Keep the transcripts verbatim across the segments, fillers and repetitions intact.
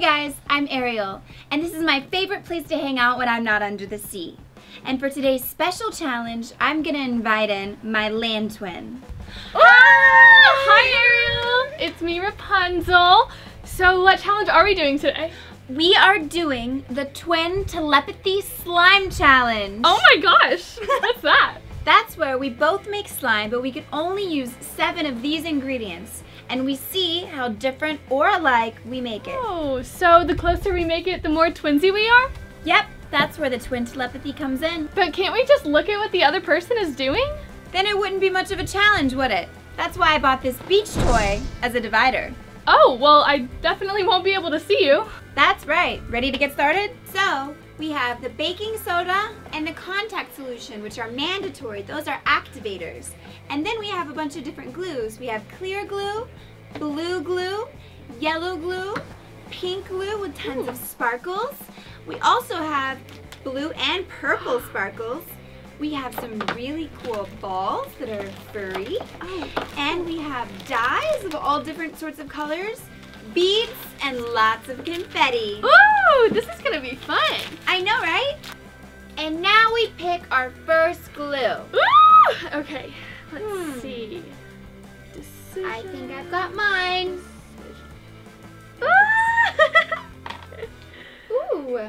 Hey guys, I'm Ariel, and this is my favorite place to hang out when I'm not under the sea. And for today's special challenge, I'm gonna invite in my land twin. Hi, Hi Ariel! It's me, Rapunzel. So what challenge are we doing today? We are doing the Twin Telepathy Slime Challenge. Oh my gosh, what's that? That's where we both make slime, but we can only use seven of these ingredients. And we see how different or alike we make it. Oh, so the closer we make it, the more twinsy we are? Yep, that's where the twin telepathy comes in. But can't we just look at what the other person is doing? Then it wouldn't be much of a challenge, would it? That's why I bought this beach toy as a divider. Oh, well, I definitely won't be able to see you. That's right. Ready to get started? So, we have the baking soda and the contact solution, which are mandatory. Those are activators. And then we have a bunch of different glues. We have clear glue, blue glue, yellow glue, pink glue with tons Ooh. of sparkles. We also have blue and purple sparkles. We have some really cool balls that are furry. Oh. And we have dyes of all different sorts of colors, beads, and lots of confetti. Ooh, this is gonna be fun. I know, right? And now we pick our first glue. Ooh! Okay, let's hmm. see. Decision. I think I've got mine. Ooh. Ooh,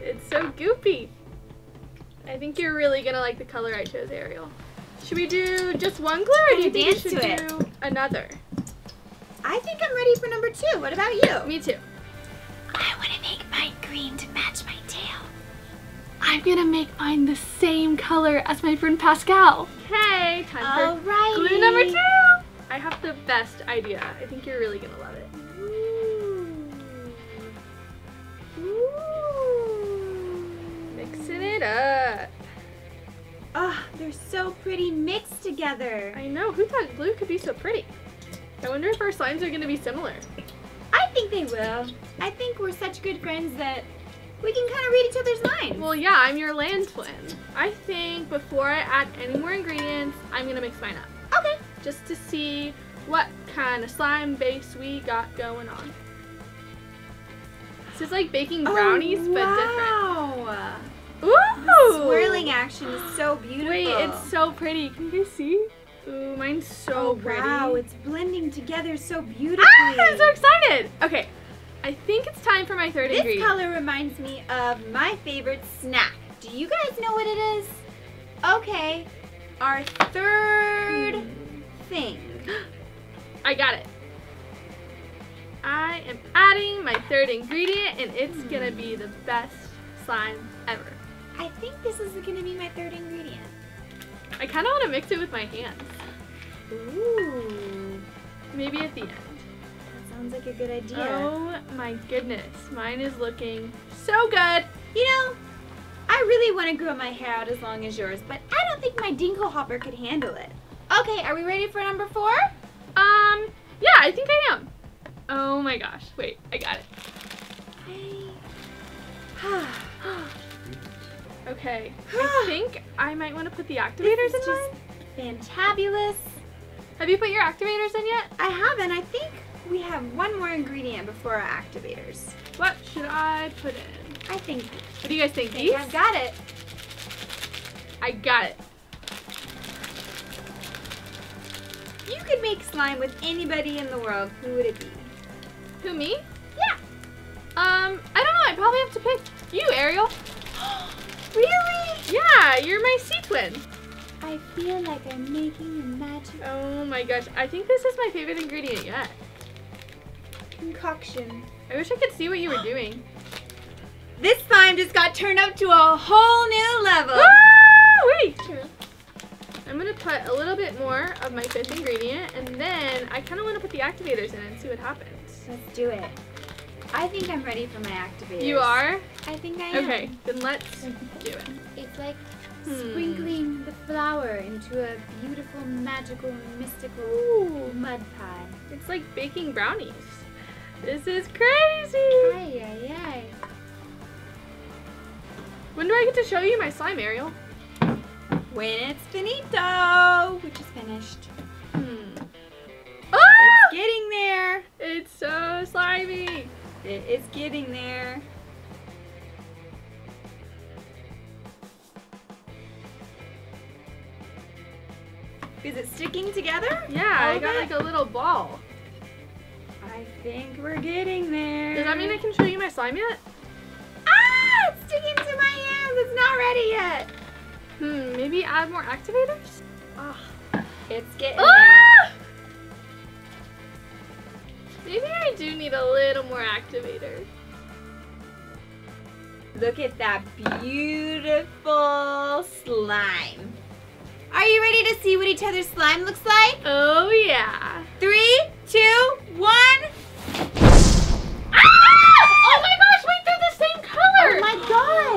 it's so goopy. I think you're really gonna like the color I chose, Ariel. Should we do just one glue, or do you think we should do another? I think I'm ready for number two. What about you? Me too. I want to make mine green to match my tail. I'm going to make mine the same color as my friend Pascal. Okay, time for Alrighty. glue number two. I have the best idea. I think you're really going to love it. Ooh. Ooh. Mixing it up. Oh, they're so pretty mixed together. I know. Who thought glue could be so pretty? I wonder if our slimes are going to be similar. I think they will. I think we're such good friends that we can kind of read each other's minds. Well, yeah, I'm your land twin. I think before I add any more ingredients, I'm going to mix mine up. Okay. Just to see what kind of slime base we got going on. This is like baking brownies, oh, wow. but different. Wow! Ooh! The swirling action is so beautiful. Wait, it's so pretty. Can you guys see? Ooh, mine's so oh, pretty. Wow, it's blending together so beautifully. Ah, I'm so excited. Okay, I think it's time for my third this ingredient. This color reminds me of my favorite snack. Do you guys know what it is? Okay, our third mm. thing. I got it. I am adding my third ingredient, and it's mm. gonna be the best slime ever. I think this is gonna be my third ingredient. I kind of want to mix it with my hands. Ooh. Maybe at the end. That sounds like a good idea. Oh my goodness. Mine is looking so good. You know, I really want to grow my hair out as long as yours, but I don't think my dinglehopper could handle it. Okay, are we ready for number four? Um, yeah, I think I am. Oh my gosh. Wait, I got it. I... Okay, I think I might want to put the activators in mine. Fantabulous. Have you put your activators in yet? I haven't. I think we have one more ingredient before our activators. What should I put in? I think. What do you guys think? I think I've got it. I got it. You could make slime with anybody in the world. Who would it be? Who, me? Yeah. Um, I don't know. I probably have to pick you, Ariel. Really? Yeah, you're my sea twin. I feel like I'm making a magic. Oh my gosh, I think this is my favorite ingredient yet. Concoction. I wish I could see what you were doing. This slime just got turned up to a whole new level. Woo! Wait. I'm gonna put a little bit more of my fifth ingredient, and then I kind of want to put the activators in and see what happens. Let's do it. I think I'm ready for my activators. You are? I think I am. Okay, then let's do it. It's like hmm. sprinkling the flour into a beautiful, magical, mystical Ooh. mud pie. It's like baking brownies. This is crazy! Ay, ay, ay. When do I get to show you my slime, Ariel? When it's finito! Which is finished. Hmm. Oh! It's getting there! It's so slimy! It is getting there. Is it sticking together? Yeah, I got like a little ball. I think we're getting there. Does that mean I can show you my slime yet? Ah! It's sticking to my hands! It's not ready yet! Hmm, maybe add more activators? Oh, it's getting ah! there. Maybe I do need a little more activator. Look at that beautiful slime. Are you ready to see what each other's slime looks like? Oh yeah. Three, two, one. Ah! Oh my gosh, wait, they're the same color. Oh my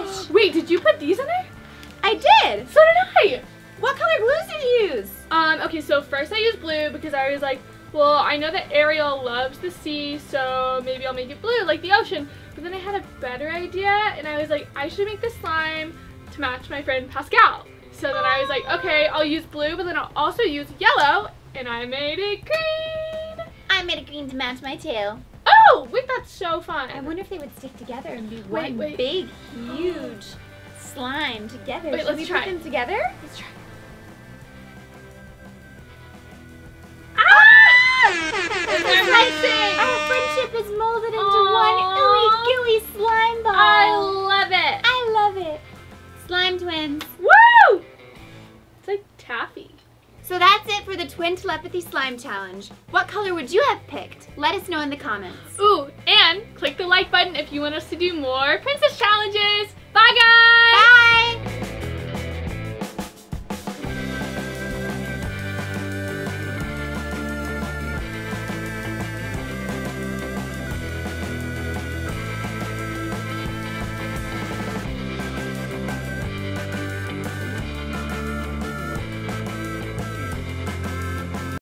gosh. Wait, did you put these in there? I did. So did I. What color glues did you use? Um, okay, so first I used blue because I was like, well, I know that Ariel loves the sea, so maybe I'll make it blue, like the ocean. But then I had a better idea, and I was like, I should make this slime to match my friend Pascal. So then I was like, okay, I'll use blue, but then I'll also use yellow, and I made it green. I made it green to match my tail. Oh, wait, that's so fun. I wonder if they would stick together and be wait, one wait. big, huge slime together. Wait, Should let's we try. Put them together? Let's try. Ah! It's amazing. Our friendship is molded into Aww. one ooey gooey slime ball. I love it. I love it. Slime twins. Woo! It's like taffy. So that's it for the Twin Telepathy Slime Challenge. What color would you have picked? Let us know in the comments. Ooh, and click the like button if you want us to do more princess challenges. Bye guys!